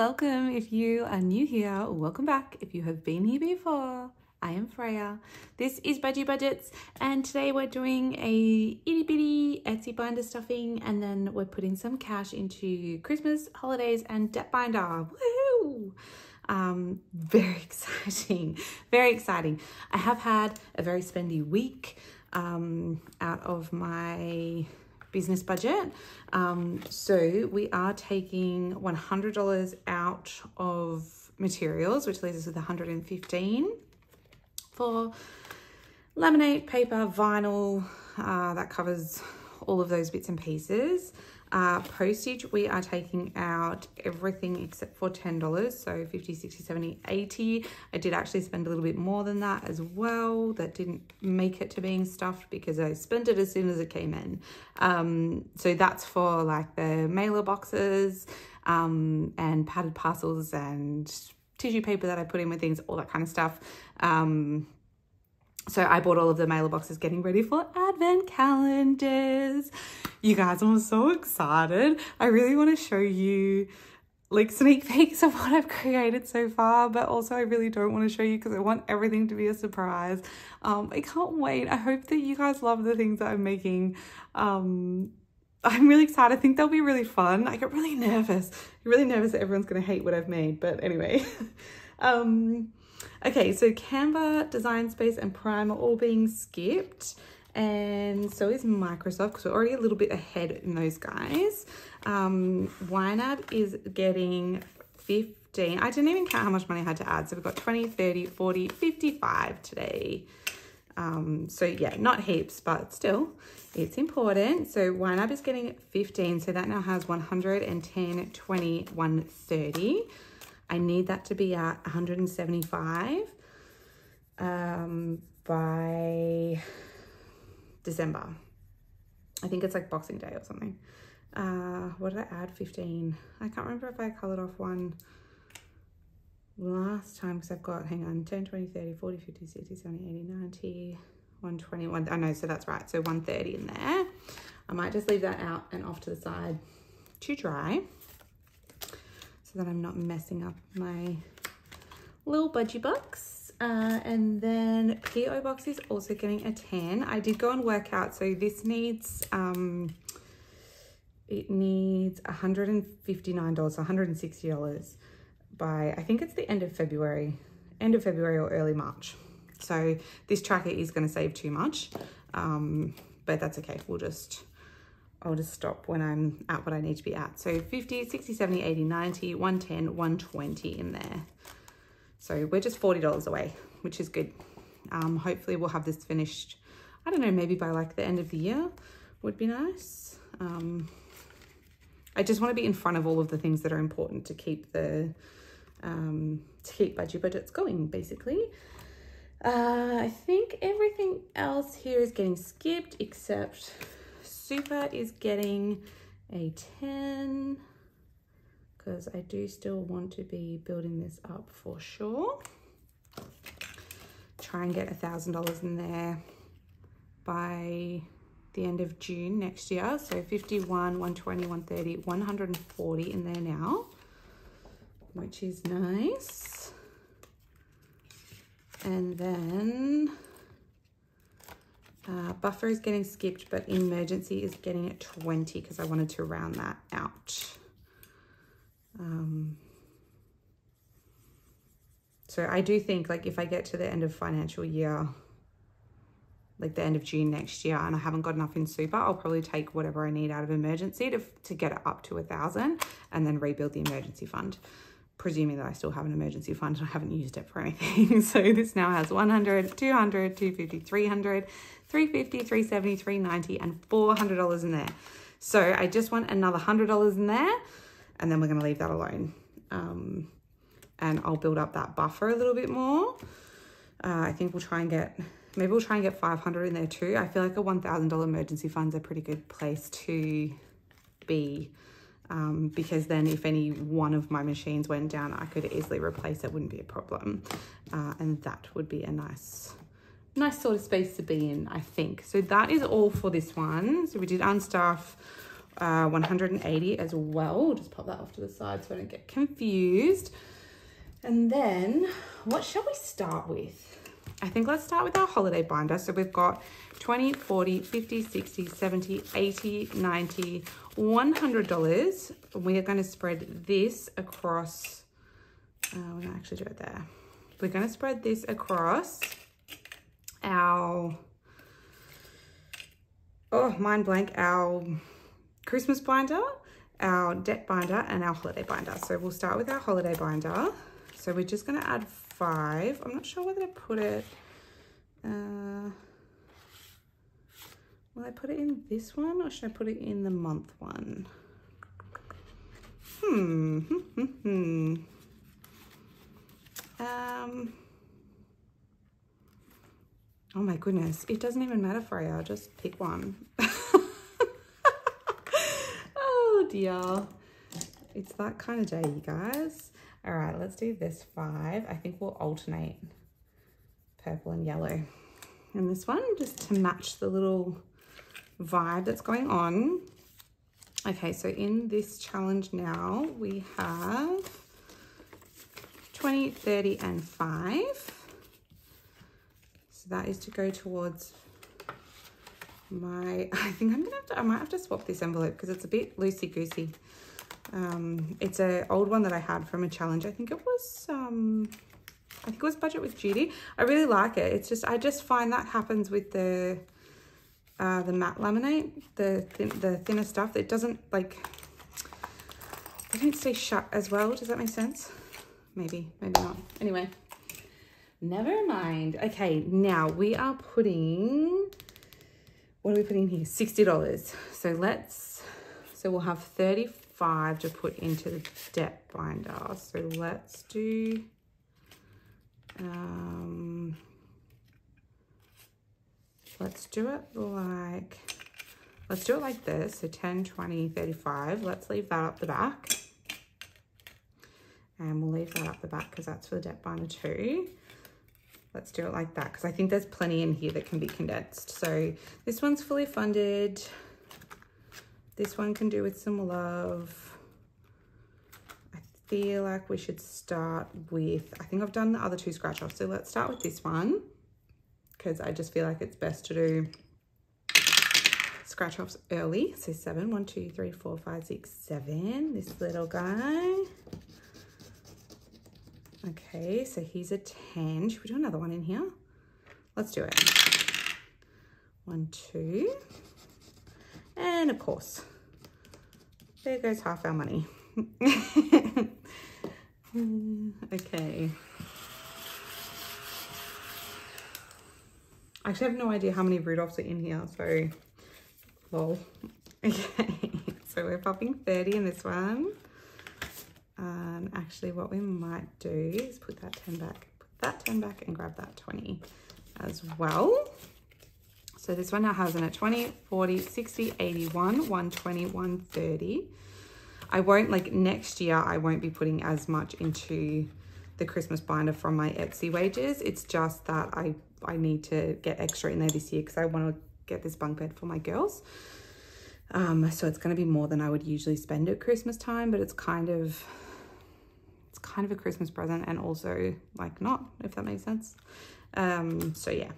welcome if you are new here, or welcome back if you have been here before. I am Freya. This is Budgie Budgets, and today we're doing a itty bitty Etsy binder stuffing, and then we're putting some cash into Christmas, holidays, and debt binder. Woohoo! Very exciting, very exciting. I have had a very spendy week out of my business budget. So we are taking $100 out of materials, which leaves us with $115 for laminate, paper, vinyl. That covers all of those bits and pieces. Postage, we are taking out everything except for $10, so 50, 60, 70, 80. I did actually spend a little bit more than that as well. That didn't make it to being stuffed because I spent it as soon as it came in. So that's for like the mailer boxes and padded parcels and tissue paper that I put in with things, all that kind of stuff. So I bought all of the mailer boxes getting ready for advent calendars. You guys, I'm so excited. I really want to show you like sneak peeks of what I've created so far, but also I really don't want to show you because I want everything to be a surprise. I can't wait. I hope that you guys love the things that I'm making. I'm really excited. I think they'll be really fun. I get really nervous. I'm really nervous that everyone's going to hate what I've made, but anyway. Okay, so Canva, Design Space, and Prime are all being skipped, and so is Microsoft, because we're already a little bit ahead in those guys. YNAB is getting 15. I didn't even count how much money I had to add, so we've got 20, 30, 40, 55 today. So yeah, not heaps, but still, it's important. So YNAB is getting 15, so that now has 110, 20, 130. I need that to be at 175 by December. I think it's like Boxing Day or something. What did I add? 15. I can't remember if I colored off one last time because I've got, hang on, 10, 20, 30, 40, 50, 60, 70, 80, 90, 120, I know, so that's right. So 130 in there. I might just leave that out and off to the side to dry, so that I'm not messing up my little budgie box. And then PO box is also getting a 10. I did go and work out, so this needs, it needs $159, so $160 by, I think it's the end of February or early March. So this tracker is gonna save too much, but that's okay, we'll just, I'll just stop when I'm at what I need to be at. So 50, 60, 70, 80, 90, 110, 120 in there. So we're just $40 away, which is good. Hopefully we'll have this finished, I don't know, maybe by like the end of the year would be nice. I just want to be in front of all of the things that are important to keep the, to keep budget budgets going, basically. I think everything else here is getting skipped except Super is getting a 10 because I do still want to be building this up for sure. Try and get $1,000 in there by the end of June next year. So 51, 120, 130, 140 in there now, which is nice. And then buffer is getting skipped, but emergency is getting at 20 because I wanted to round that out. So I do think like if I get to the end of financial year, like the end of June next year, and I haven't got enough in super, I'll probably take whatever I need out of emergency to get it up to 1,000 and then rebuild the emergency fund, presuming that I still have an emergency fund and I haven't used it for anything. So this now has 100, 200, 250, 300, 350, 370, 390, and $400 in there. So I just want another $100 in there, and then we're gonna leave that alone. And I'll build up that buffer a little bit more. I think we'll try and get, maybe we'll try and get 500 in there too. I feel like a $1,000 emergency fund's a pretty good place to be. Because then if any one of my machines went down, I could easily replace it, wouldn't be a problem. And that would be a nice sort of space to be in, I think. So that is all for this one. So we did unstuff, 180 as well. We'll just pop that off to the side so I don't get confused. And then what shall we start with? I think let's start with our holiday binder. So we've got 20, 40, 50, 60, 70, 80, 90, $100. We are going to spread this across. We're going to actually do it there. We're going to spread this across our, oh, mind blank, our Christmas binder, our debt binder, and our holiday binder. So we'll start with our holiday binder. So we're just going to add 5. I'm not sure whether to put it, will I put it in this one or should I put it in the month one? Oh my goodness, it doesn't even matter, Freya, I'll just pick one. Oh dear, it's that kind of day, you guys. All right, let's do this 5. I think we'll alternate purple and yellow. And this one, just to match the little vibe that's going on. Okay, so in this challenge now, we have 20, 30, and 5. So that is to go towards my, I think I'm gonna have to, I might have to swap this envelope because it's a bit loosey-goosey. It's an old one that I had from a challenge. I think it was Budget with Judy. I really like it. It's just, I just find that happens with the matte laminate, the thinner stuff. It doesn't, like, they don't stay shut as well. Does that make sense? Maybe, maybe not. Anyway, never mind. Okay, now we are putting, what are we putting here? $60. So let's, so we'll have 35 to put into the debt binder. So let's do, let's do it like this. So 10, 20, 35. Let's leave that up the back. And we'll leave that up the back because that's for the debt binder too. Let's do it like that because I think there's plenty in here that can be condensed. So this one's fully funded. This one can do with some love. I feel like we should start with, I think I've done the other 2 scratch offs. So let's start with this one because I just feel like it's best to do scratch offs early. So 7, 1, 2, 3, 4, 5, 6, 7. This little guy. Okay, so he's a 10. Should we do another one in here? Let's do it. 1, 2. And of course, there goes half our money. Okay. I actually have no idea how many Rudolphs are in here, so lol. Okay, so we're popping 30 in this one. Actually what we might do is put that 10 back, and grab that 20 as well. So this one now has in it 20, 40, 60, 81, 120, 130. I won't, like, next year, I won't be putting as much into the Christmas binder from my Etsy wages. It's just that I need to get extra in there this year because I want to get this bunk bed for my girls. So it's going to be more than I would usually spend at Christmas time, but it's kind of a Christmas present and also, like, not, if that makes sense. So yeah,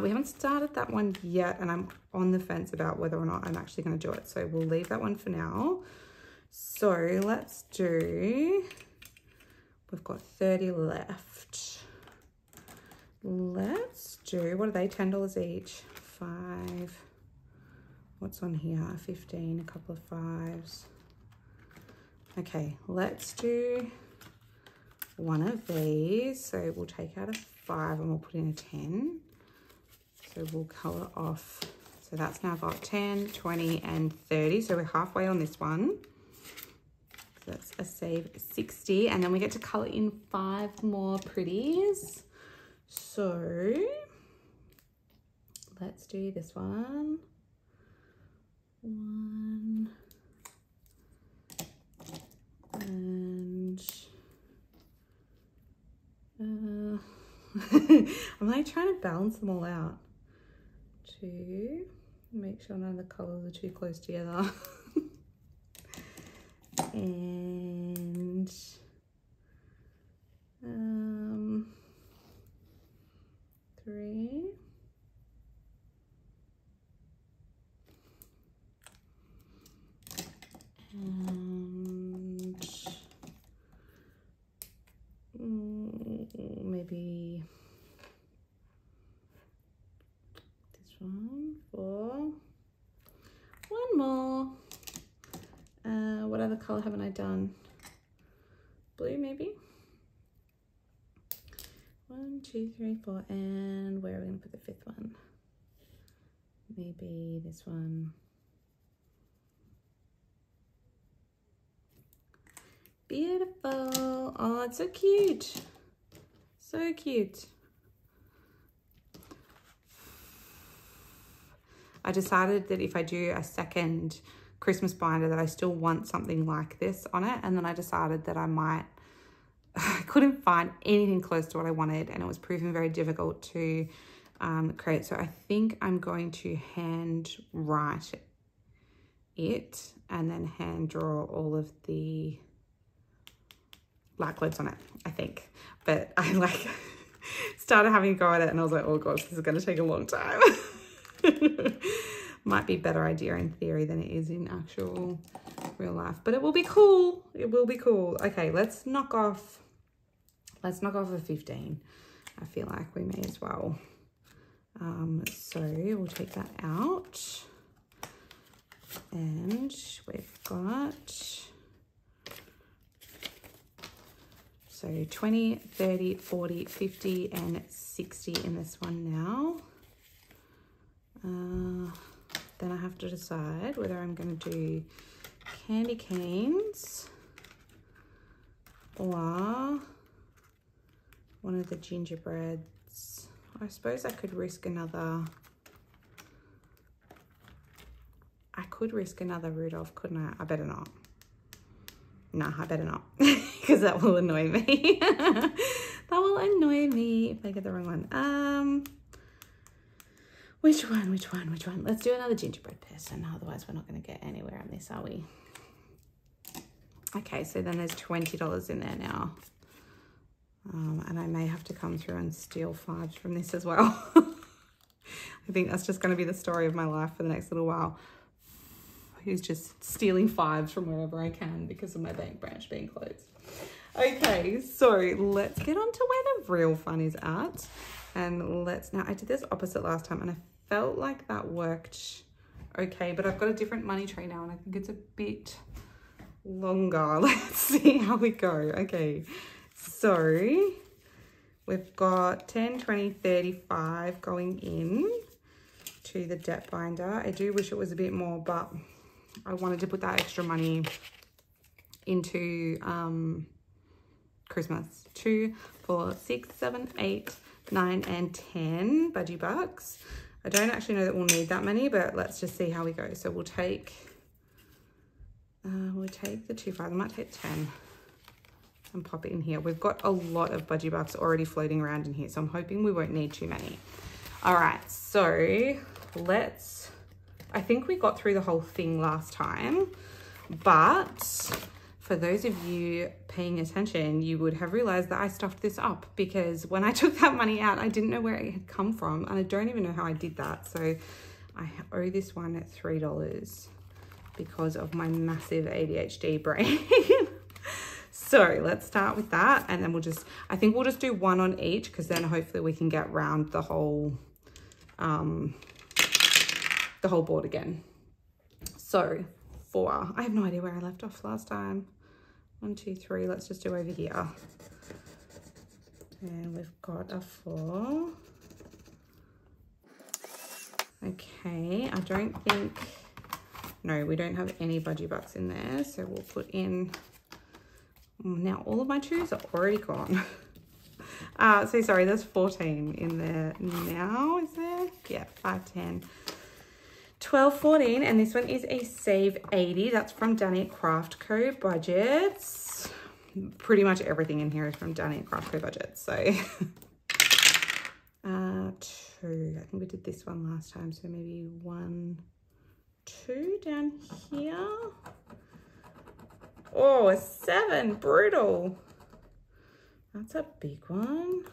we haven't started that one yet and I'm on the fence about whether or not I'm actually going to do it. So we'll leave that one for now. So let's do, we've got 30 left. Let's do, what are they? $10 each, 5. What's on here? 15, a couple of 5s. Okay, let's do one of these. So we'll take out a 5 and we'll put in a 10. So we'll color off. So that's now got 10, 20, and 30. So we're halfway on this one. So that's a save 60. And then we get to color in 5 more pretties. So let's do this one. 1 and I'm like trying to balance them all out. 2 make sure none of the colours are too close together. And three. And maybe this one, four, one more. What other color haven't I done? Blue maybe? 1, 2, 3, 4, and where are we gonna put the fifth one? Maybe this one. Beautiful. Oh, it's so cute. So cute. I decided that if I do a second Christmas binder that I still want something like this on it. And then I decided that I couldn't find anything close to what I wanted, and it was proving very difficult to create. So I think I'm going to hand write it and then hand draw all of the like words on it, I think. But I like started having a go at it and I was like, oh gosh, this is going to take a long time. Might be a better idea in theory than it is in actual real life, but it will be cool. It will be cool. Okay, let's knock off a 15. I feel like we may as well. So we'll take that out, and we've got. So 20, 30, 40, 50, and 60 in this one now. Then I have to decide whether I'm going to do candy canes or one of the gingerbreads. I suppose I could risk another. I could risk another Rudolph, couldn't I? I better not. Nah, I better not, because that will annoy me. That will annoy me if I get the wrong one. Which one? Let's do another gingerbread person. Otherwise, we're not going to get anywhere on this, are we? Okay, so then there's $20 in there now. And I may have to come through and steal $5s from this as well. I think that's just going to be the story of my life for the next little while. Who's just stealing $5s from wherever I can because of my bank branch being closed. Okay, so let's get on to where the real fun is at. And let's, now I did this opposite last time and I felt like that worked okay, but I've got a different money tree now and I think it's a bit longer. Let's see how we go. Okay, so we've got 10, 20, 35 going in to the debt binder. I do wish it was a bit more, but I wanted to put that extra money into Christmas. 2, 4, 6, 7, 8, 9, and 10 budgie bucks. I don't actually know that we'll need that many, but let's just see how we go. So we'll take the 2, 5. I might take 10 and pop it in here. We've got a lot of budgie bucks already floating around in here, so I'm hoping we won't need too many. All right, so let's, I think we got through the whole thing last time, but for those of you paying attention, you would have realized that I stuffed this up because when I took that money out, I didn't know where it had come from and I don't even know how I did that. So I owe this one at $3 because of my massive ADHD brain. So let's start with that, and then I think we'll just do one on each, because then hopefully we can get round the whole board again. So 4. I have no idea where I left off last time. 1, 2, 3. Let's just do over here. And we've got a 4. Okay, I don't think, no, we don't have any budgie bucks in there, so we'll put in. Now all of my 2s are already gone. So sorry, there's 14 in there now, is there? Yeah, 5, 10, 12, 14. And this one is a Save 80. That's from Dani CraftCoBudgets. Pretty much everything in here is from Dani CraftCoBudgets. So two. I think we did this one last time, so maybe 1, 2 down here. Oh, a 7, brutal. That's a big one.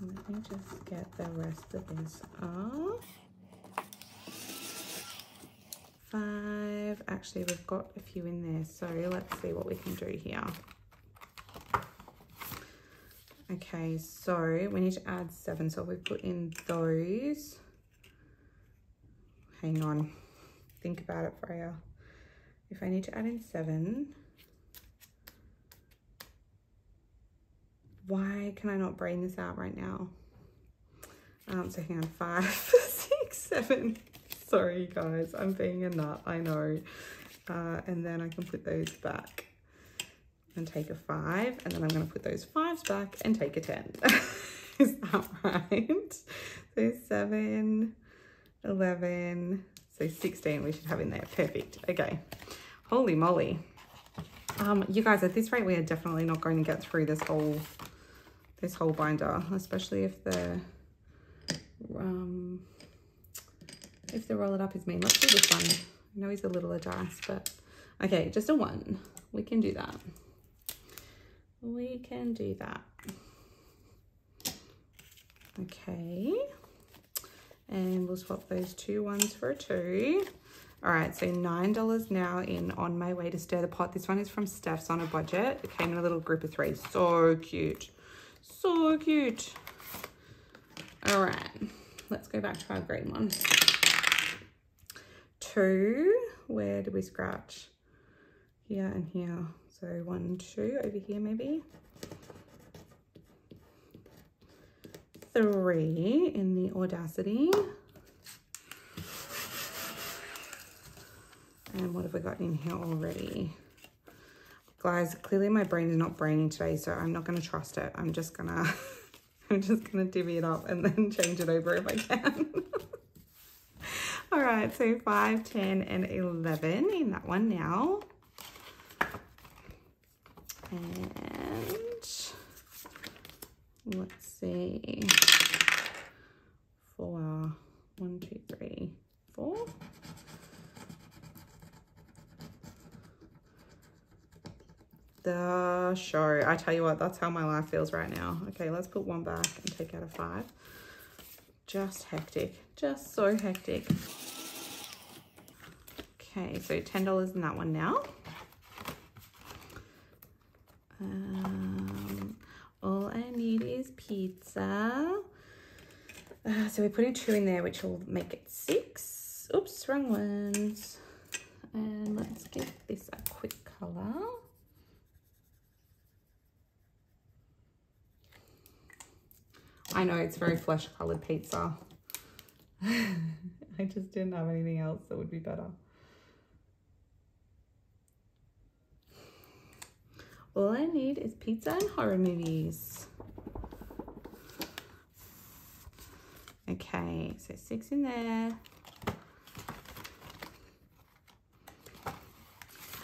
Let me just get the rest of this off. 5, actually we've got a few in there, so let's see what we can do here. Okay, so we need to add 7, so we put in those. Hang on, think about it, Freya. If I need to add in 7, why can I not brain this out right now? So hang on, 5, 6, 7. Sorry guys, I'm being a nut, I know. And then I can put those back and take a 5, and then I'm gonna put those 5s back and take a 10. Is that right? So 7, 11, so 16 we should have in there, perfect. Okay, holy moly. You guys, at this rate we are definitely not going to get through this whole binder, especially if the roll it up is mean. Let's do this one. I know he's a little advanced, but okay, just a 1. We can do that. We can do that. Okay. And we'll swap those 2 1s for a 2. All right, so $9 now in On My Way to Stir the Pot. This one is from Steph's on a Budget. It came in a little group of 3. So cute. So cute. All right, let's go back to our green one. 2, where did we scratch? Here and here. So 1, 2, over here maybe. 3 in the Audacity. And what have we got in here already? Guys, clearly my brain is not braining today, so I'm not gonna trust it. I'm just gonna, divvy it up and then change it over if I can. All right, so 5, 10, and 11 in that one now. And let's see, 4, 1, 2, 3, 4. The show. I tell you what, that's how my life feels right now. Okay, let's put 1 back and take out a 5. Just hectic, just so hectic. Okay, so $10 in that one now. All I need is pizza. So we're putting 2 in there, which will make it 6. Oops, wrong ones. And let's give this a quick color. I know it's very flesh colored pizza. I just didn't have anything else that would be better. All I need is pizza and horror movies. Okay, so 6 in there.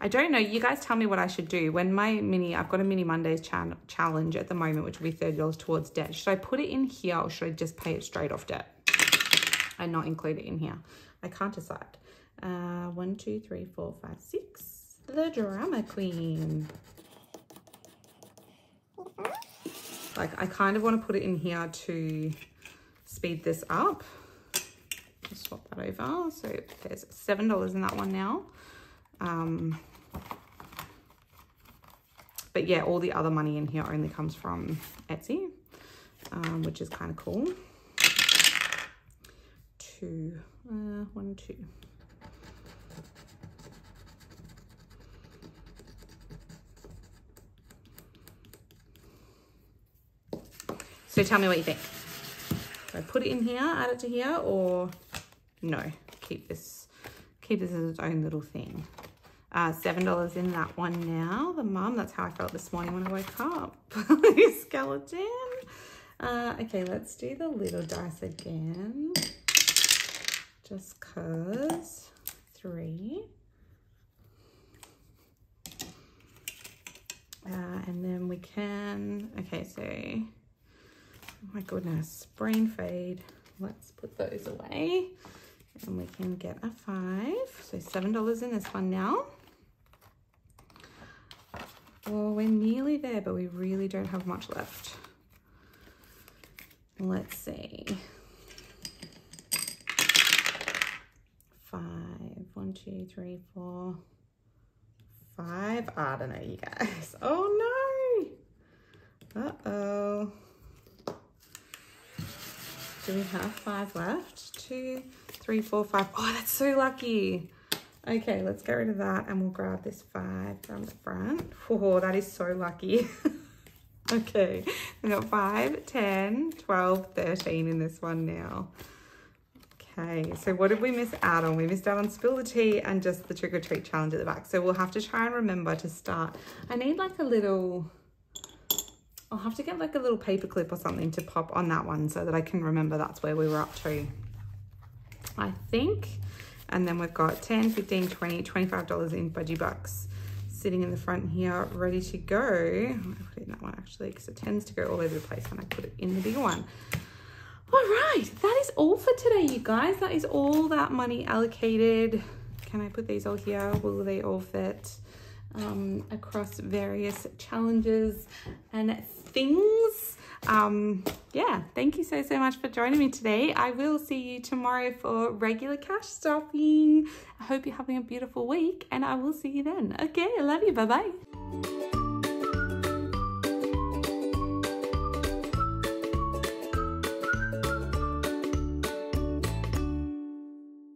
I don't know, you guys tell me what I should do. When my mini, I've got a mini Mondays challenge at the moment, which will be $30 towards debt. Should I put it in here or should I just pay it straight off debt and not include it in here? I can't decide. 1, 2, 3, 4, 5, 6. The drama queen. Like, I kind of want to put it in here to speed this up. Just swap that over. So there's $7 in that one now. But yeah, all the other money in here only comes from Etsy, which is kind of cool. 1, 2. So tell me what you think. Do I put it in here, add it to here, or no? Keep this as its own little thing. $7 in that one now. The mum, that's how I felt this morning when I woke up. Skeleton. Okay, let's do the little dice again. Just cause. 3. And then we can, okay, so Oh my goodness, brain fade. Let's put those away and we can get a $5. So $7 in this one now. Oh, we're nearly there, but we really don't have much left. Let's see. 5, 1, 2, 3, 4, 5. I don't know, you guys. Oh no. Uh-oh. Do we have 5 left? 2, 3, 4, 5. Oh, that's so lucky. Okay, let's get rid of that and we'll grab this 5 from the front. Oh, that is so lucky. Okay, we got 5, 10, 12, 13 in this one now. Okay, so what did we miss out on? We missed out on Spill the Tea and just the Trick or Treat Challenge at the back. So we'll have to try and remember to start. I need like a little... I'll have to get like a little paper clip or something to pop on that one so that I can remember that's where we were up to, I think. And then we've got 10, 15, 20, $25 in budgie bucks sitting in the front here, ready to go. I put it in that one actually because it tends to go all over the place when I put it in the bigger one. All right, that is all for today, you guys. That is all that money allocated. Can I put these all here? Will they all fit across various challenges and things? Yeah, thank you so much for joining me today. I will see you tomorrow for regular cash shopping. I hope you're having a beautiful week and I will see you then. Okay, I love you. Bye-bye.